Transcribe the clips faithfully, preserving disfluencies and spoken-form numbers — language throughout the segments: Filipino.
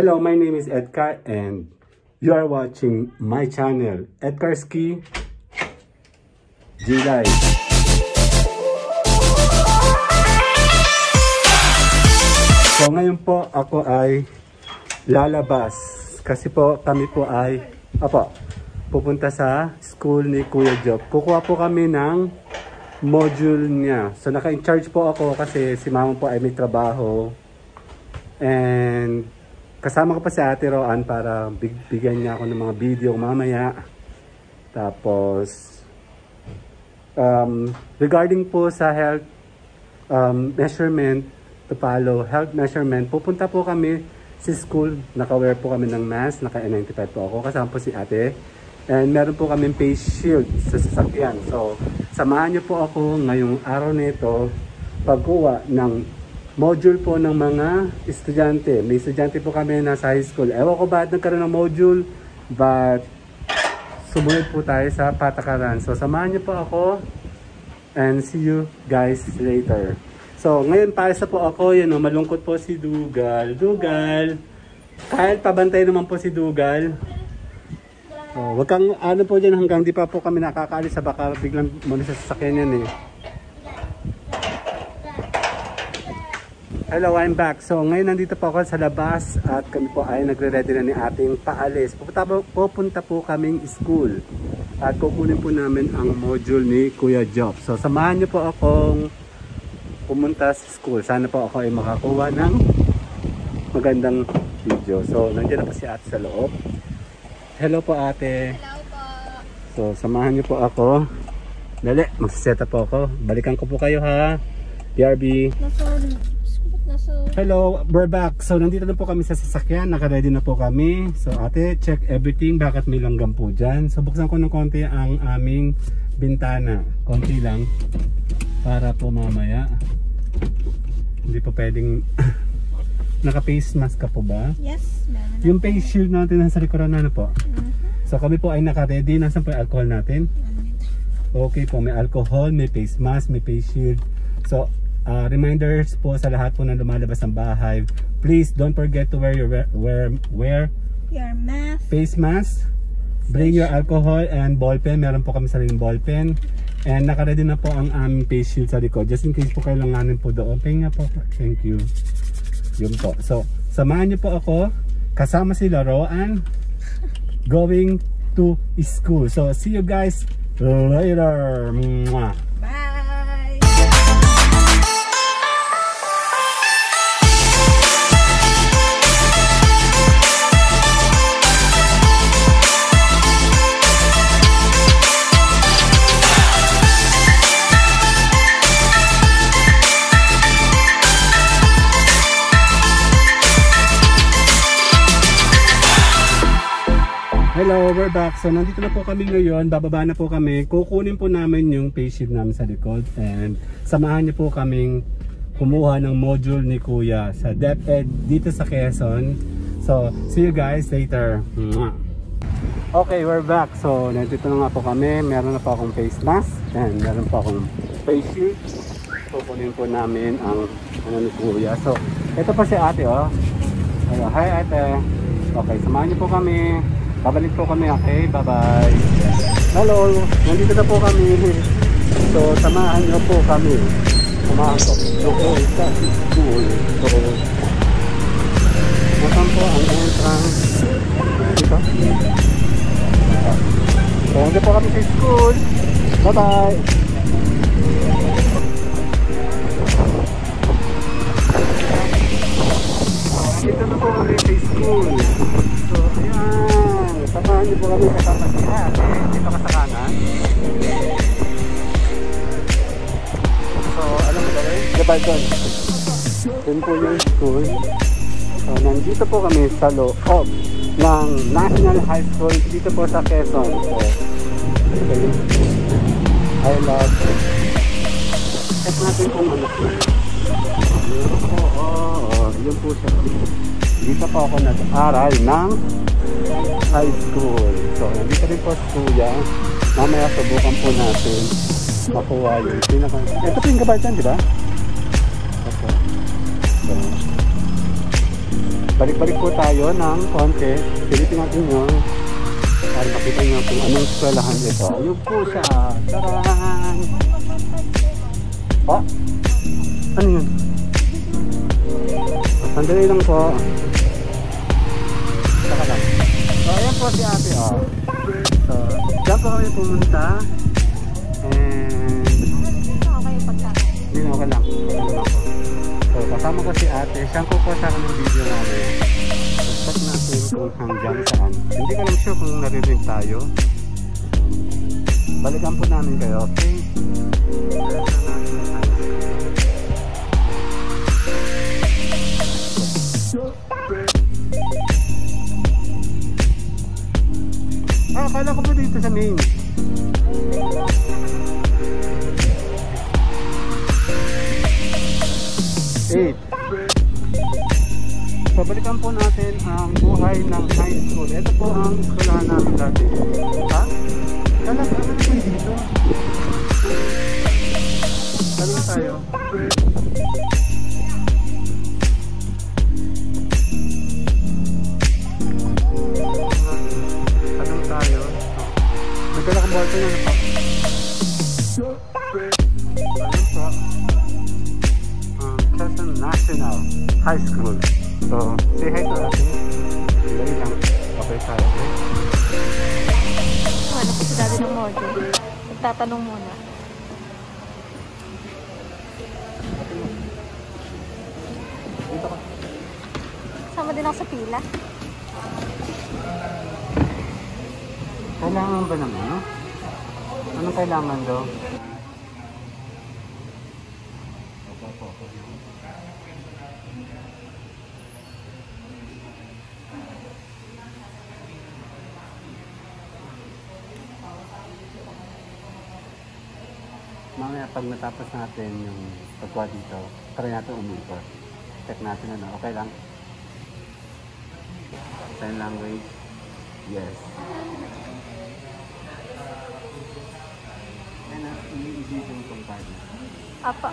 Hello, my name is Edka and you are watching my channel, Edcarski G-Life. So ngayon po ako ay lalabas kasi po kami po ay opo, pupunta sa school ni Kuya Job. Kukuha po kami ng module niya. So naka-in-charge po ako kasi si mama po ay may trabaho. And kasama ko pa si Ate Roan para bigyan niya ako ng mga video mamaya. Tapos um, regarding po sa health um, measurement, to follow health measurement, pupunta po kami sa school, naka-wear po kami ng mask, naka-N ninety-five po ako, kasama po si ate, and meron po kami face shield sa sasakyan. So samahan niyo po ako ngayong araw na ito, pagkuha ng module po ng mga estudyante. May estudyante po kami na sa high school, ewan ko ba't nagkaroon ng module, but sumunod po tayo sa patakaran. So samahan niyo po ako and see you guys later. So, ngayon para sa po ako, yun o, malungkot po si Dugal. Dugal! Kahit pabantay naman po si Dugal. So, wag kang, ano po dyan, hanggang di pa po kami nakakaalis sa baka biglang muna sa sasakyan yan eh. Hello, I'm back. So, ngayon nandito po ako sa labas at kami po ay nagre-ready na ni ating paalis. Pupunta po, pupunta po kaming school at kukunin po namin ang module ni Kuya Job. So, samahan niyo po akong pumunta sa school. Sana po ako ay makakuha ng magandang video. So, nandiyan na po si ate sa loob. Hello po ate. Hello po. So, samahan niyo po ako. Dali, magsiseta po ako. Balikan ko po kayo ha. B R B. Hello, we're back. So, nandito na po kami sa sasakyan. Nakaready na po kami. So, ate, check everything. Bakit may langgam po dyan? So, buksan ko ng konti ang aming bintana. Konti lang. Para po mamaya. Hindi po pwedeng naka-face mask ka po ba? Yes, meron. Yung face shield natin nasa likuran na ano po? Uh-huh. So kami po ay naka-ready. Nasaan po yung alcohol natin? Okay po, may alcohol, may face mask, may face shield. So, uh, reminders po sa lahat po na lumalabas ng bahay. Please, don't forget to wear your, wear, wear your mask. Face mask. Bring your alcohol and ballpen. Meron po kami sariling ballpen. And naka-ready na po ang aming face shield sa likod. Just in case po kailanganin po doon. Pahinga po. Thank you. Yun po. So, samahan niyo po ako. Kasama si Roan. Going to school. So, see you guys later. Mwah. Bye! Hello, we're back. So, nandito na po kami ngayon. Bababa na po kami. Kukunin po namin yung face shield namin sa likod. And samahan niyo po kaming kumuha ng module ni Kuya sa DepEd dito sa Quezon. So, see you guys later. Okay, we're back. So, nandito na nga po kami. Meron na po akong face mask. And meron po akong face shield. Kukunin po namin ang ano ni Kuya. So, ito pa si ate oh. Hello, hi ate. Okay, samahan niyo po kami. Babalik po kami, okay? Bye-bye! Hello! Nandito na po kami! So, samahan nyo po kami. Pumasok doon sa school. So, masan po ang entrance? Dito? So, hindi po kami sa school! Bye-bye! Dito na po kami sa school. So, ayan! Samahan niyo po kami kasama si ate. Dito ka sa kanan. So, alam mo gawin? The balcony. Yun po yung school. So, nandito po kami sa loob ng National High School dito po sa Quezon. So, okay. I love it. Check natin kung ano po. Yun po, oo. Yun po siya. Dito po ako nag-aral ng high school. So, nandito rin po kuya. Mamaya subukan po natin makuha yun. Ito po yung gabay dyan, di ba? Okay. So, Balik-balik po tayo ng konti. Silipin natin yun para makita nyo kung anong eskwelahan ito. Ayun po siya. Taraan! Oh? Ano yun? Sandali lang po. Saka lang. So, ayan po si ate. Oh. So, dyan po kami pumunta. And... hindi na okay lang. So, kasama ko si ate. Siyang ko po sa kanyang video namin. So, stop natin kung hanggang saan. Hindi ka lang sure kung narinig tayo. Balikan po namin kayo, okay? Ah, akala ko po dito sa main. eight. So, balikan po natin ang buhay ng high school. Ito po ang eskwelahan namin dati. Ha? Kala, kala na po dito. Kala na tayo. Ito yun pa. Ayun po. Uh, Gesang National High School. So, say hi to natin. Dali lang. Okay tayo. Ano po si dati ng module? Magtatanong muna. Dito ka. Sama din ako sa pila. Kailangan ba naman, no? Anong kailangan daw? Mamaya pag natapos natin yung pagwa dito, try natin umikot. Check natin ano, okay lang? Sign language? Yes. Apa?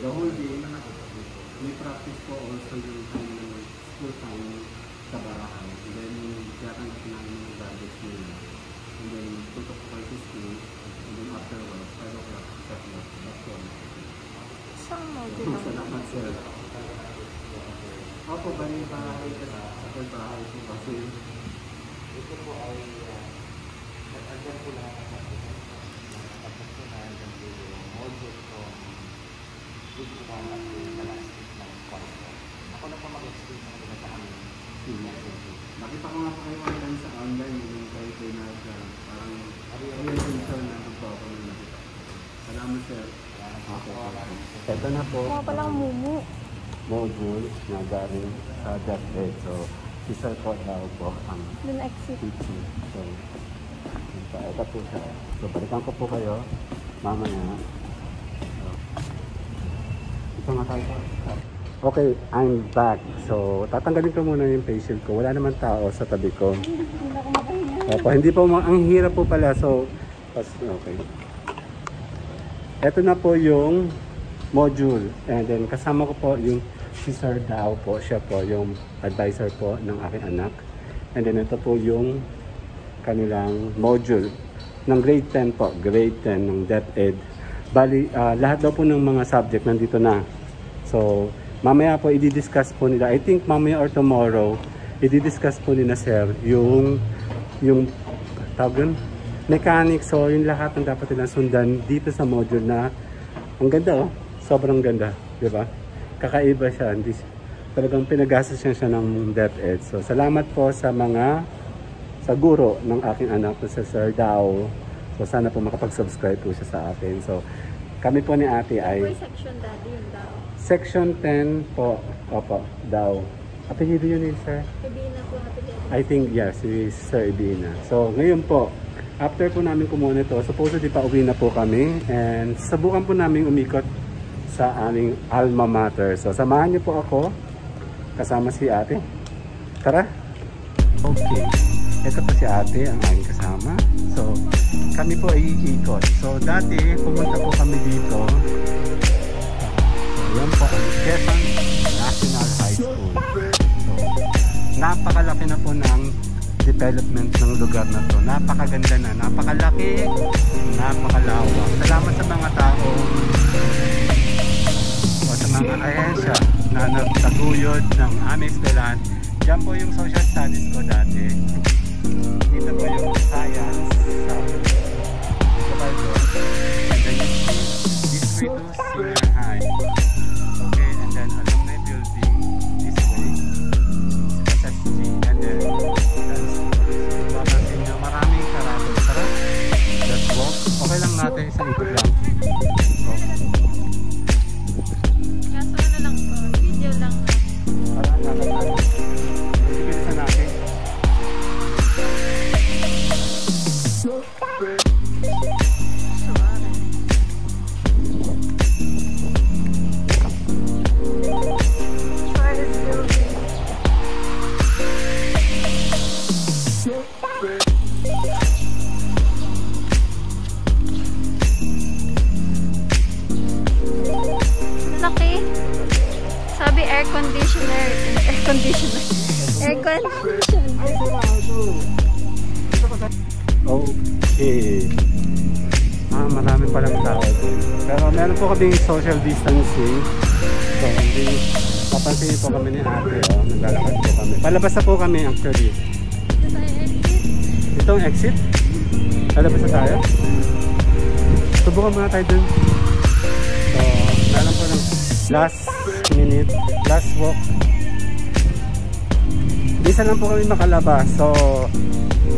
The whole day, may practice po also yung time, school time sa barahan. And then, gaganap namin yung gadgets nila. And then, tutok ko kayo sa school. And then, afterwards, five o'clock, six o'clock, that's all. Saan mo dito? Salamat, sir. Opo, bali yung bahay ka sa sakal bahay ko kasi. Ito po ay, nag-andyan po lahat ang pagkakas. Tapos po na andyan po yung module ko. Ito pa lang sa last week ng quarter. Ako na pa mag-explain ng mga kami. Nakita ko nga pa kayo online sa online yung kayo kayo na parang orientation na ito ako na nakita. Salamat sir. Ito na po. Mga palang mumu. Module na galing sa DepEd. So, si sir po daw po ang teaching. So, ito po siya. So, balikan ko po kayo. Mamaya. Okay, I'm back. So, tatanggalin ko muna yung face shield ko. Wala naman tao sa tabi ko. Opo, hindi po. Ang hirap po pala. So, okay. Ito na po yung module. And then, kasama ko po yung si Sir Dao po. Siya po yung advisor po ng aking anak. And then, ito po yung kanilang module. ng grade ten po, grade ten ng DepEd. Bali, uh, lahat daw po ng mga subject nandito na. So, mamaya po i-discuss po nila. I think mamaya or tomorrow, i-discuss po nila, sir, yung yung tawag, mechanics. So, yung lahat ng dapat nilang sundan dito sa module na ang ganda, oh. Sobrang ganda, di ba? Kakaiba siya. Hindi, talagang pinagastos siya, siya ng DepEd. So, salamat po sa mga sa guro ng aking anak na si Sir Dao. So, sana po makapag-subscribe po siya sa akin. So, kami po ni ate ay... May section daddy yung daw? Section ten po. Opo, daw. Apelido yun yun, sir? Ibina po, apelido. I think, yes, is Sir Ibina. So, ngayon po, after po namin kumuha nito, supposedly pa uwi na po kami. And subukan po namin umikot sa aming alma mater. So, samahan niyo po ako kasama si ate. Tara! Okay. Ito po si ate, ang aking kasama. So, kami po ay iikot. So, dati pumunta po kami dito. Ayan po ang Gesang National High School. So, napakalaki na po ng development ng lugar na to. Napakaganda na, napakalaki, napakalawak. Salamat sa mga tao o sa mga ahensya na nagtaguyod ng aming eskwelahan. Diyan po yung social studies ko dati. Dito po yung science. And then you see, this way to senior high. Okay, and then alumni building this way. S S G. And then, that's mapapansin nyo, maraming karatol. Tara, let's walk. Okay lang natin, sa ikot lang. Kaso ano lang po, video lang na. Parang nakatawa. Sigilisan natin. Air conditioner, air conditioner, air conditioner. Okay. Ah, marami palang tao din. Pero meron po kaming social distancing. So, hindi, papansin po kami ni ate. Oh, naglalakad po kami. Palabas na po kami actually. Ito ang exit. Palabas na tayo. Subukan muna tayo dun. So, meron po ng last minute, last walk. Bisa lang po kami makalabas. So,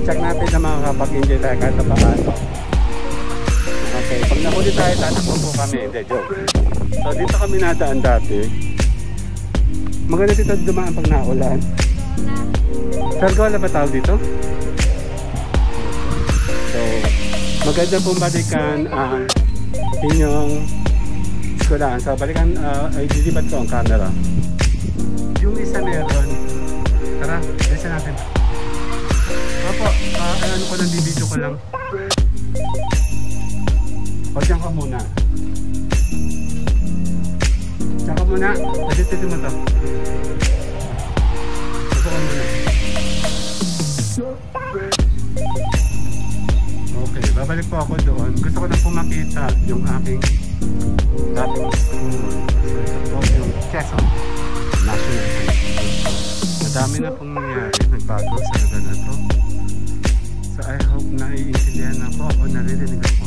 check natin na makakapag-enjoy tayo kahit na paano. Okay, pag nahuli tayo, tatakbo po kami. Hindi, joke. So, dito kami nadaan dati. Maganda dito dumaan pag naulan. Sargola ba tawag dito? So, maganda pong balikan ang inyong eskwelahan. So, balikan, uh, ay dilipat ko ang camera. Yung isa meron. Tara, isa natin. Opo, uh, ano ko lang, bibidyo ko lang. O, diyan ka muna. Diyan ka muna. Adit-adit mo to. Ito ka muna. Okay, babalik po ako doon. Gusto ko lang pumakita yung aking dating school. So, ito po yung Gesang National High School. Madami na pong nangyari, nagbago sa lugar na to. So, I hope naiintindihan ako o naririnig ako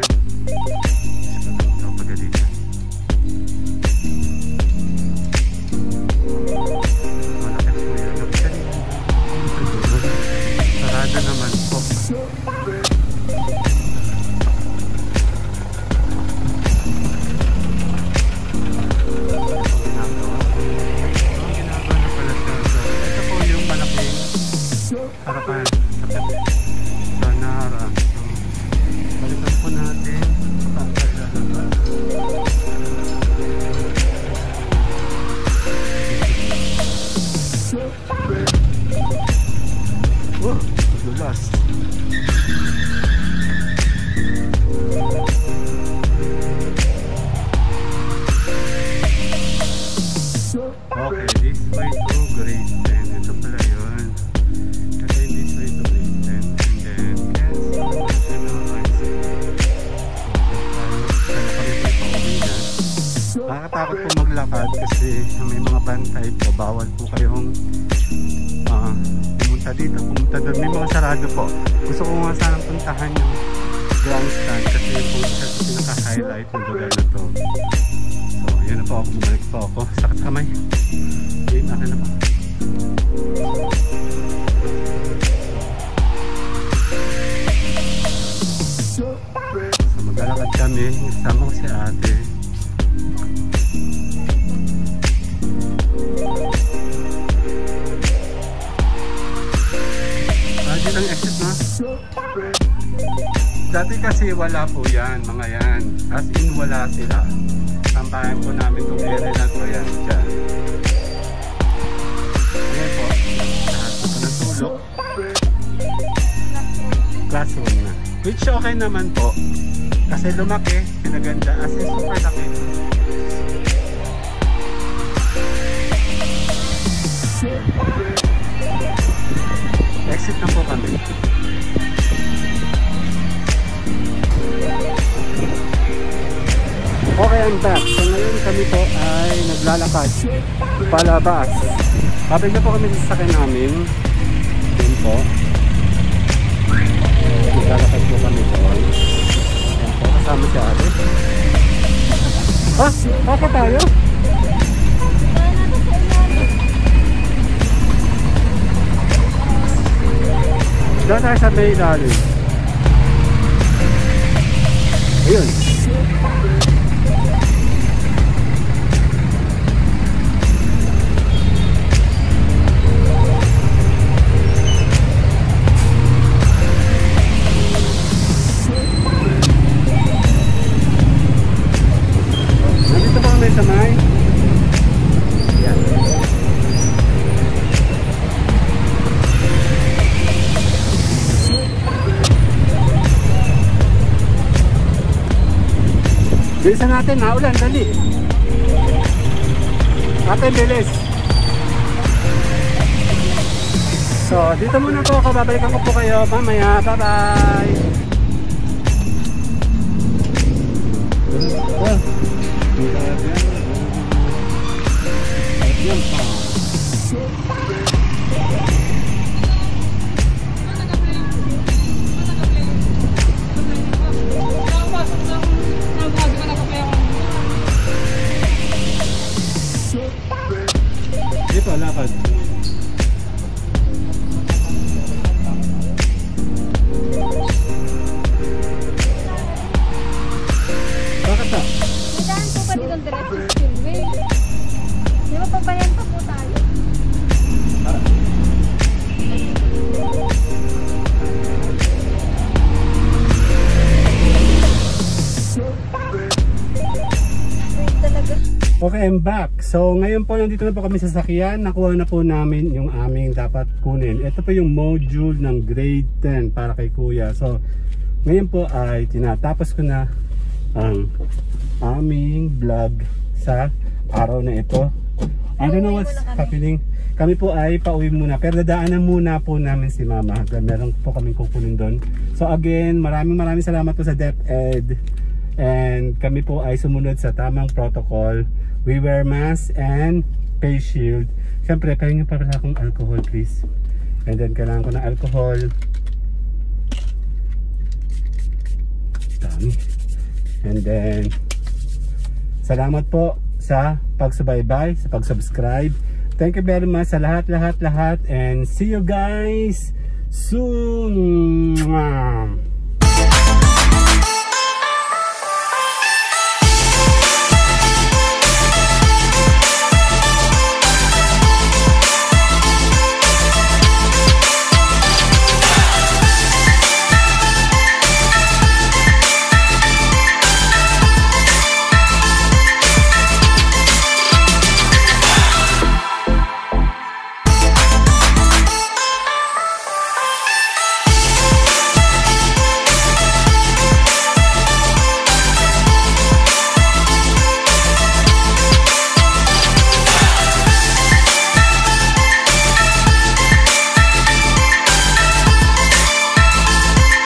Isip ko lang ito pagalitan. Sarado naman po. Ito po yung malaking harapan. Sa naharap. Balikan po natin. nakakatakot po maglakad kasi may mga bantay po, bawal po kayong uh, pumunta dito, pumunta doon, may mga sarado po. Gusto ko nga sanang puntahan yung grandstand kasi po siya sa pinaka-highlight ng lugar na to. So yun na po ako, bumalik po ako, sakit sa kamay. Yun, akin na po. So maglalakad kami, kasama ko si ate. Ang exit na dati kasi wala po yan, mga yan, as in wala sila. Sampahan po namin itong area na po yan dyan. Ayan po, lahat po ng tulok, classroom na, which okay naman po kasi lumaki, pinaganda, as in super laki. Exit na po kami. Okay, I'm back. So ngayon kami po ay naglalakad palabas. Habang na po kami sa sakyan namin. Yun po. Naglalakad po kami po. Yan po, kasama si ate. Ah, papa tayo? Doon tayo sa may ilalim. Ayun. Nandito pa kami sa may bilisan natin, naulan, dali. Natin, bilis. So, dito muna po ako. Babalikan ko po kayo mamaya. Bye-bye. Lakad. Bakit na? Nadaan po ba dito ang direct spillway? Di ba pabayan pa po tayo? Okay, I'm back. So ngayon po, nandito na po kami sa sasakyan. Nakuha na po namin yung aming dapat kunin. Ito po yung module ng grade ten para kay kuya. So ngayon po ay tinatapos ko na ang aming vlog sa araw na ito. I don't know what's happening. Kami po ay pauwi muna. Pero dadaanan muna po namin si mama. Meron po kaming kukunin doon. So again, maraming maraming salamat po sa DepEd. And kami po ay sumunod sa tamang protocol. We wear mask and face shield. Siyempre, kaya nyo para sa akong alcohol, please. And then, kailangan ko ng alcohol. Dami. And then, salamat po sa pagsubaybay, sa pagsubscribe. Thank you very much sa lahat, lahat, lahat. And see you guys soon!